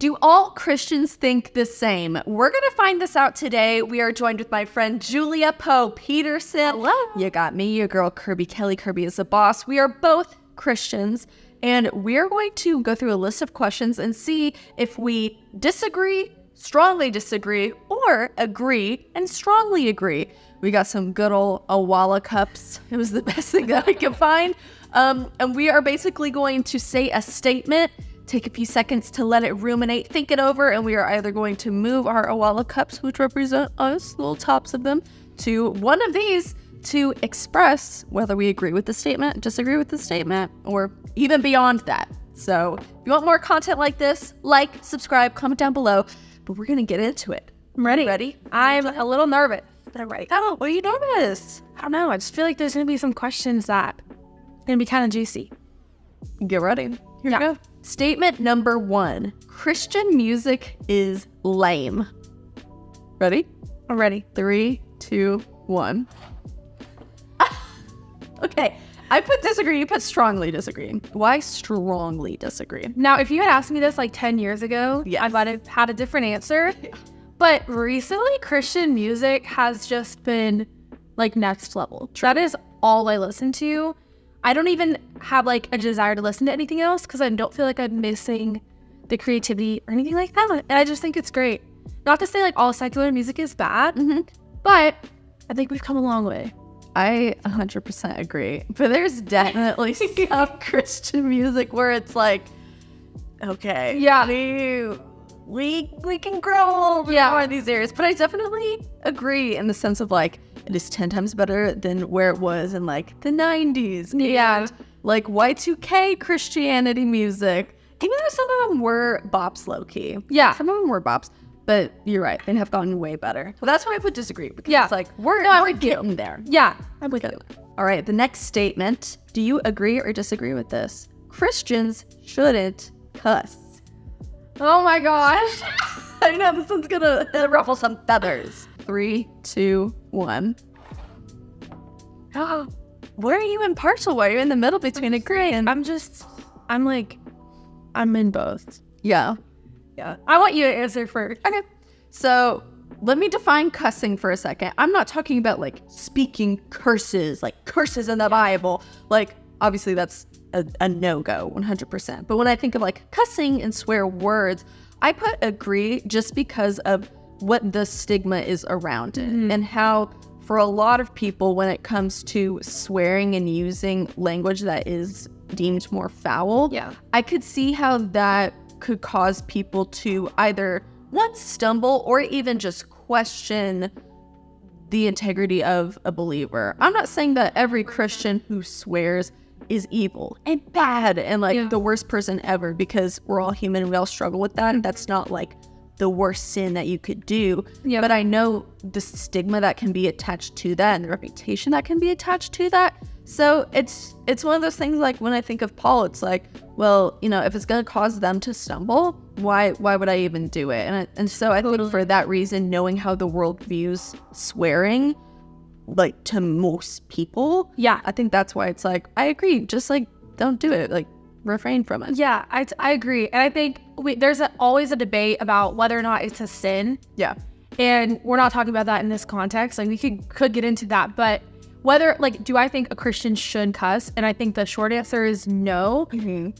Do all Christians think the same? We're going to find this out today. We are joined with my friend Julia Poe Peterson. Hello. You got me, your girl Kirby Kelly. Kirby is the boss. We are both Christians, and we're going to go through a list of questions and see if we disagree, strongly disagree, or agree and strongly agree. We got some good old Owala cups. It was the best thing that I could find. And we are basically going to say a statement, take a few seconds to let it ruminate, think it over, and we are either going to move our Owala cups, which represent us, little tops of them, to one of these to express whether we agree with the statement, disagree with the statement, or even beyond that. So if you want more content like this, like, subscribe, comment down below, but we're gonna get into it. I'm ready. Ready? I'm a little nervous. I'm ready. Oh, what are you nervous? I don't know. I just feel like there's gonna be some questions that are gonna be kind of juicy. Get ready. Here we go. Statement number one, Christian music is lame. Ready? I'm ready. 3, 2, 1. Okay. I put disagree, you put strongly disagree. Why strongly disagree? Now, if you had asked me this like 10 years ago, yes, I might have had a different answer. Yeah. But recently, Christian music has just been like next level. True. That is all I listen to. I don't even have like a desire to listen to anything else because I don't feel like I'm missing the creativity or anything like that. And I just think it's great. Not to say like all secular music is bad, but I think we've come a long way. I 100% agree, but there's definitely some Christian music where it's like, okay, yeah, we can grow a little bit more in these areas, but I definitely agree in the sense of like, it is 10 times better than where it was in like the 90s. Yeah. And like Y2K Christianity music, even though some of them were bops low-key. Yeah. Some of them were bops. But you're right, they have gotten way better. Well, that's why I put disagree, because it's like, we're getting there. Yeah, I'm with you. All right, the next statement. Do you agree or disagree with this? Christians shouldn't cuss. Oh my gosh. I know, this one's gonna ruffle some feathers. 3, 2, 1. Oh, where are you impartial? Why are you in the middle between agree and... I'm like, I'm in both. Yeah. Yeah. I want you to answer first. Okay. So let me define cussing for a second. I'm not talking about like speaking curses, like curses in the Bible. Like obviously that's a no-go 100%. But when I think of like cussing and swear words, I put agree just because of what the stigma is around it and how for a lot of people when it comes to swearing and using language that is deemed more foul, I could see how that could cause people to either one, stumble, or even just question the integrity of a believer. I'm not saying that every Christian who swears is evil and bad and like the worst person ever, because we're all human and we all struggle with that. That's not like the worst sin that you could do. But I know the stigma that can be attached to that and the reputation that can be attached to that. So it's one of those things like when I think of Paul, it's like, well, you know, if it's going to cause them to stumble, why would I even do it? And so I think for that reason, knowing how the world views swearing, like to most people, I think that's why it's like, I agree, just like, don't do it, like refrain from it. Yeah, I agree. And I think there's always a debate about whether or not it's a sin. Yeah. And we're not talking about that in this context. Like we could get into that, but whether, like, do I think a Christian should cuss? And I think the short answer is no,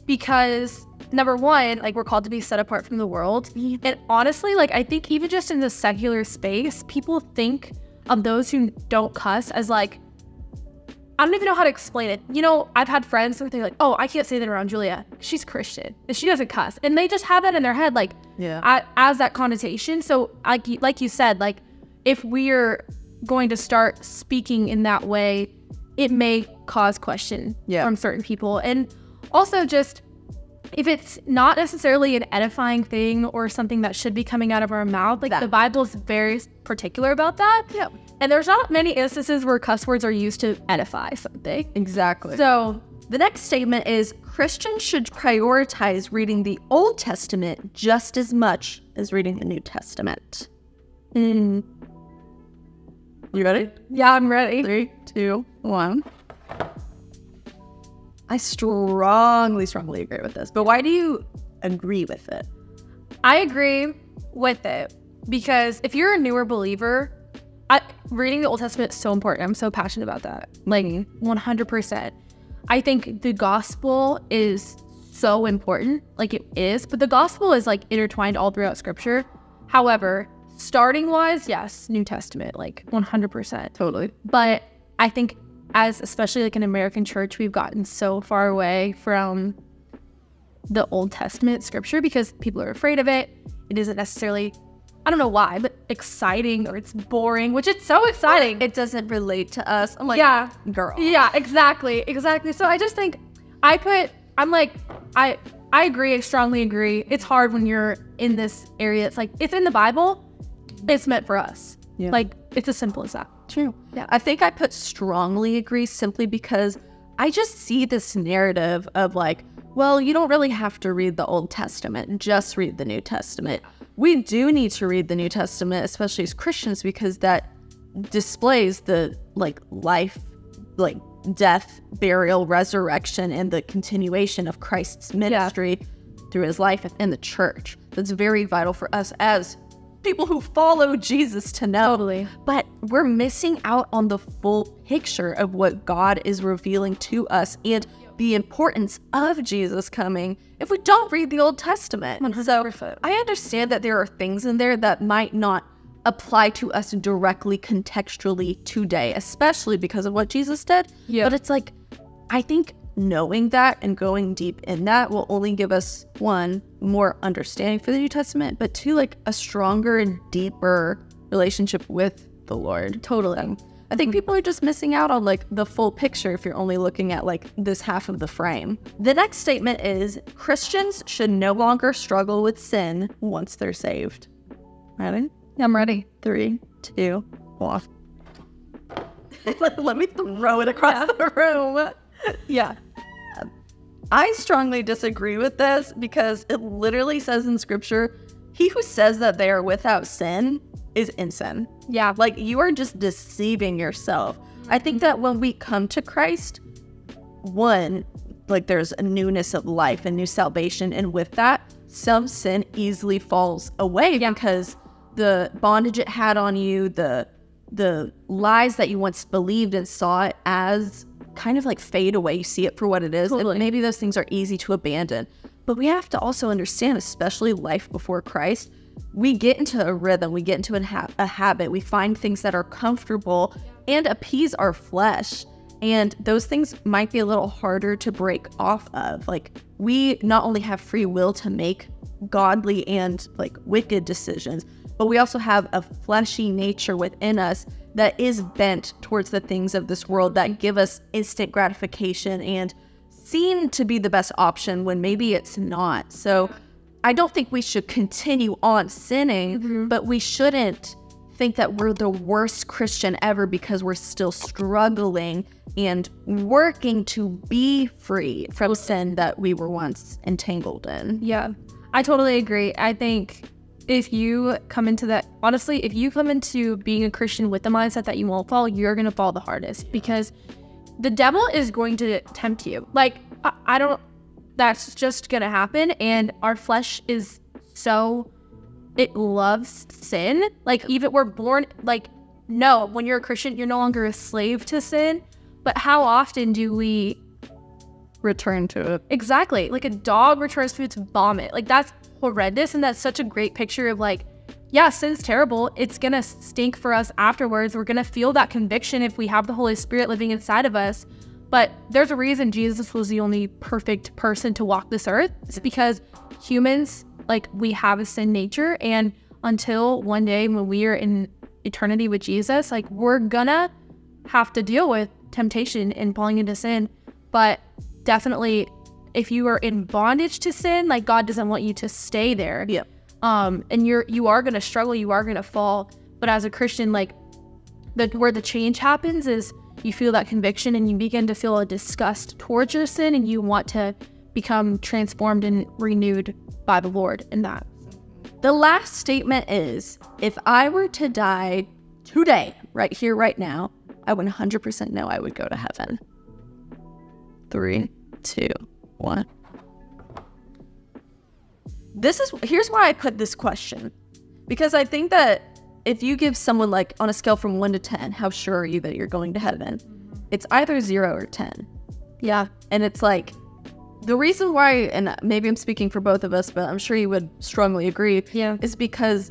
because number one, like, we're called to be set apart from the world. And honestly, like, I think even just in the secular space, people think of those who don't cuss as, like, I don't even know how to explain it. You know, I've had friends who think, like, oh, I can't say that around Julia. She's Christian, and she doesn't cuss. And they just have that in their head, like, as that connotation. So, like you said, like, if we're going to start speaking in that way, it may cause question from certain people. And also just if it's not necessarily an edifying thing or something that should be coming out of our mouth, like the Bible is very particular about that. And there's not many instances where cuss words are used to edify something. Exactly. So the next statement is Christians should prioritize reading the Old Testament just as much as reading the New Testament. You ready? Yeah, I'm ready. 3, 2, 1. I strongly agree with this. But why do you agree with it? I agree with it because if you're a newer believer, reading the Old Testament is so important. I'm so passionate about that. Like 100%. I think the gospel is so important. Like it is, but the gospel is like intertwined all throughout scripture. However, starting wise, yes, New Testament, like 100%. Totally. But I think as especially like an American church, we've gotten so far away from the Old Testament scripture because people are afraid of it. It isn't necessarily, I don't know why, but exciting, or it's boring, which it's so exciting. It doesn't relate to us. I'm like, yeah, girl. Yeah, exactly. Exactly. So I just think I agree. I strongly agree. It's hard when you're in this area. It's like, it's in the Bible. It's meant for us. Yeah. Like, it's as simple as that. True. Yeah. I think I put strongly agree simply because I just see this narrative of like, well, you don't really have to read the Old Testament, just read the New Testament. We do need to read the New Testament, especially as Christians, because that displays the like life, like death, burial, resurrection, and the continuation of Christ's ministry through his life and the church. That's very vital for us as people who follow Jesus to know. Totally. But we're missing out on the full picture of what God is revealing to us and the importance of Jesus coming if we don't read the Old Testament. 100%. So I understand that there are things in there that might not apply to us directly contextually today, especially because of what Jesus did. Yeah. But it's like, I think knowing that and going deep in that will only give us, one, more understanding for the New Testament, but two, like a stronger and deeper relationship with the Lord. Totally. I think people are just missing out on like the full picture if you're only looking at like this half of the frame. The next statement is Christians should no longer struggle with sin once they're saved. Ready? I'm ready. 3, 2, 1. Let me throw it across the room. Yeah. I strongly disagree with this because it literally says in scripture, he who says that they are without sin is in sin. Yeah. Like you are just deceiving yourself. I think that when we come to Christ, one, like there's a newness of life and new salvation. And with that, some sin easily falls away because the bondage it had on you, the lies that you once believed and saw it as kind of like fade away. You see it for what it is. Totally. And maybe those things are easy to abandon. But we have to also understand, especially life before Christ, we get into a rhythm, we get into a habit, we find things that are comfortable and appease our flesh. And those things might be a little harder to break off of. Like we not only have free will to make godly and like wicked decisions, but we also have a fleshy nature within us that is bent towards the things of this world that give us instant gratification and seem to be the best option when maybe it's not. So I don't think we should continue on sinning, but we shouldn't think that we're the worst Christian ever because we're still struggling and working to be free from sin that we were once entangled in. Yeah, I totally agree. I think if you come into that, honestly, if you come into being a Christian with the mindset that you won't fall, you're going to fall the hardest because the devil is going to tempt you. Like, I don't, that's just going to happen. And our flesh is so, it loves sin. Like, even we're born, like, no, when you're a Christian, you're no longer a slave to sin. But how often do we return to it? Exactly. Like a dog returns to its vomit. Like, that's horrendous, and that's such a great picture of like, yeah, sin's terrible. It's gonna stink for us afterwards. We're gonna feel that conviction if we have the Holy Spirit living inside of us. But there's a reason Jesus was the only perfect person to walk this earth. It's because humans, like, we have a sin nature, and until one day when we are in eternity with Jesus, like, we're gonna have to deal with temptation and falling into sin. But definitely, if you are in bondage to sin, like, God doesn't want you to stay there. Yeah. And you are going to struggle, you are going to fall. But as a Christian, like, where the change happens is you feel that conviction and you begin to feel a disgust towards your sin, and you want to become transformed and renewed by the Lord in that. The last statement is, if I were to die today, right here, right now, I would 100% know I would go to heaven. 3, 2, 1. Here's why I put this question, because I think that if you give someone, like, on a scale from 1 to 10, how sure are you that you're going to heaven? It's either 0 or 10. Yeah. And it's like, the reason why, and maybe I'm speaking for both of us, but I'm sure you would strongly agree, yeah, is because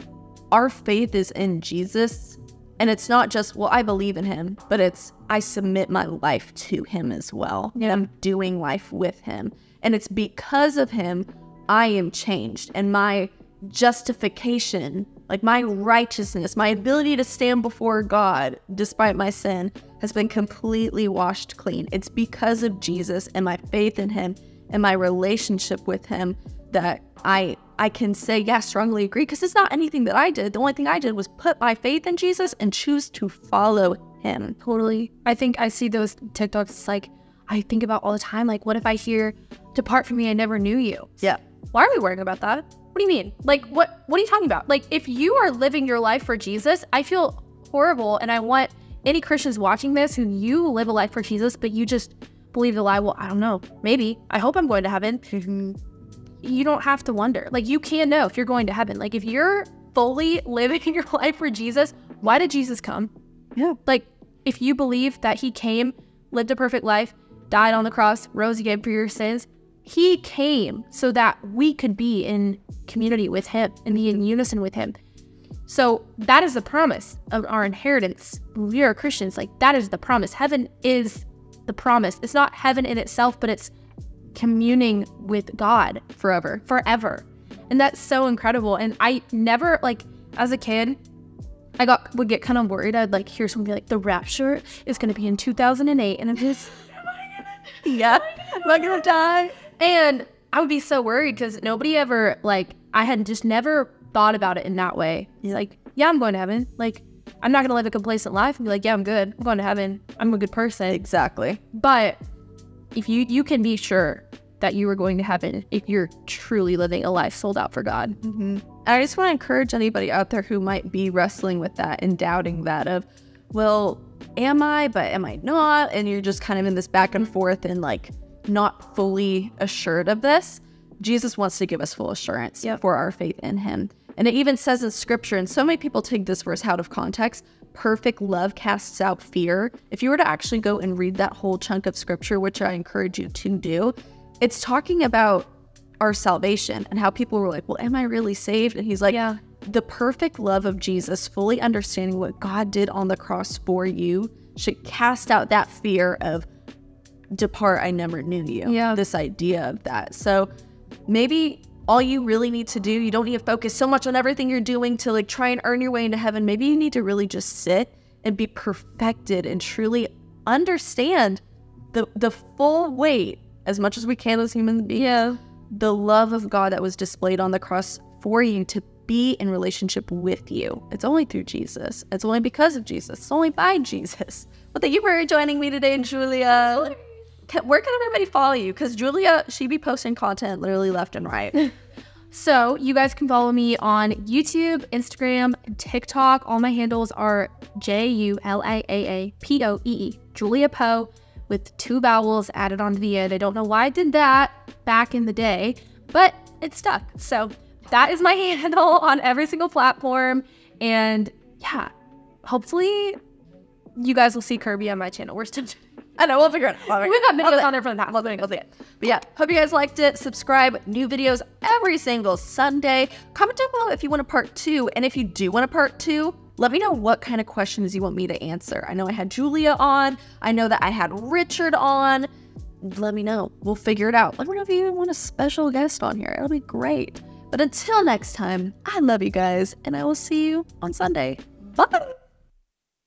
our faith is in Jesus. And it's not just, well, I believe in him, but it's, I submit my life to him as well. Yeah. I'm doing life with him. And it's because of him, I am changed. And my justification, like my righteousness, my ability to stand before God despite my sin, has been completely washed clean. It's because of Jesus and my faith in him and my relationship with him that I can say, yeah, strongly agree, because it's not anything that I did. The only thing I did was put my faith in Jesus and choose to follow him. Totally. I think I see those TikToks, like, I think about all the time, like, what if I hear, depart from me, I never knew you? Yeah. Why are we worrying about that? What do you mean? Like, what are you talking about? Like, if you are living your life for Jesus, I feel horrible, and I want any Christians watching this who, you live a life for Jesus, but you just believe the lie, well, I don't know, maybe, I hope I'm going to heaven. You don't have to wonder. Like, you can know if you're going to heaven. Like, if you're fully living your life for Jesus, why did Jesus come? Yeah. Like, if you believe that he came, lived a perfect life, died on the cross, rose again for your sins, he came so that we could be in community with him and be in unison with him. So that is the promise of our inheritance. We are Christians. Like, that is the promise. Heaven is the promise. It's not heaven in itself, but it's communing with God forever. And that's so incredible. And I never, like, as a kid, I would get kind of worried. I'd, like, hear something like, the rapture is going to be in 2008, and I'm just, yeah, am I gonna die? And I would be so worried, because nobody ever, like, I had just never thought about it in that way. Like, yeah, I'm going to heaven. Like, I'm not gonna live a complacent life and be like, yeah, I'm good, I'm going to heaven, I'm a good person. Exactly. But if you can be sure that you are going to heaven if you're truly living a life sold out for God. Mm-hmm. I just want to encourage anybody out there who might be wrestling with that and doubting that of, well, am I, but am I not? And you're just kind of in this back and forth and, like, not fully assured of this. Jesus wants to give us full assurance, yep, for our faith in him. And it even says in scripture, and so many people take this verse out of context, perfect love casts out fear. If you were to actually go and read that whole chunk of scripture, which I encourage you to do, it's talking about our salvation and how people were like, well, am I really saved? And he's like, yeah, the perfect love of Jesus, fully understanding what God did on the cross for you, should cast out that fear of, depart, I never knew you. Yeah. This idea of that. So maybe all you really need to do, you don't need to focus so much on everything you're doing to, like, try and earn your way into heaven. Maybe you need to really just sit and be perfected and truly understand the full weight, as much as we can as human beings, yeah, the love of God that was displayed on the cross for you to be in relationship with you. It's only through Jesus. It's only because of Jesus. It's only by Jesus. Well, thank you for joining me today, Julia. Where can everybody follow you? Because Julia, she be posting content literally left and right. So you guys can follow me on YouTube, Instagram, TikTok. All my handles are JuliaaPoe, Julia Poe, with 2 vowels added on to the end. I don't know why I did that back in the day, but it stuck. So that is my handle on every single platform. And yeah, hopefully you guys will see Kirby on my channel. We're still, I know, we'll figure it out. We've got videos on there from the time. We'll do it. But yeah, hope you guys liked it. Subscribe. New videos every single Sunday. Comment down below if you want a part 2. And if you do want a part 2, let me know what kind of questions you want me to answer. I know I had Julia on. I know that I had Richard on. Let me know. We'll figure it out. Let me know if you even want a special guest on here. It'll be great. But until next time, I love you guys, and I will see you on Sunday. Bye!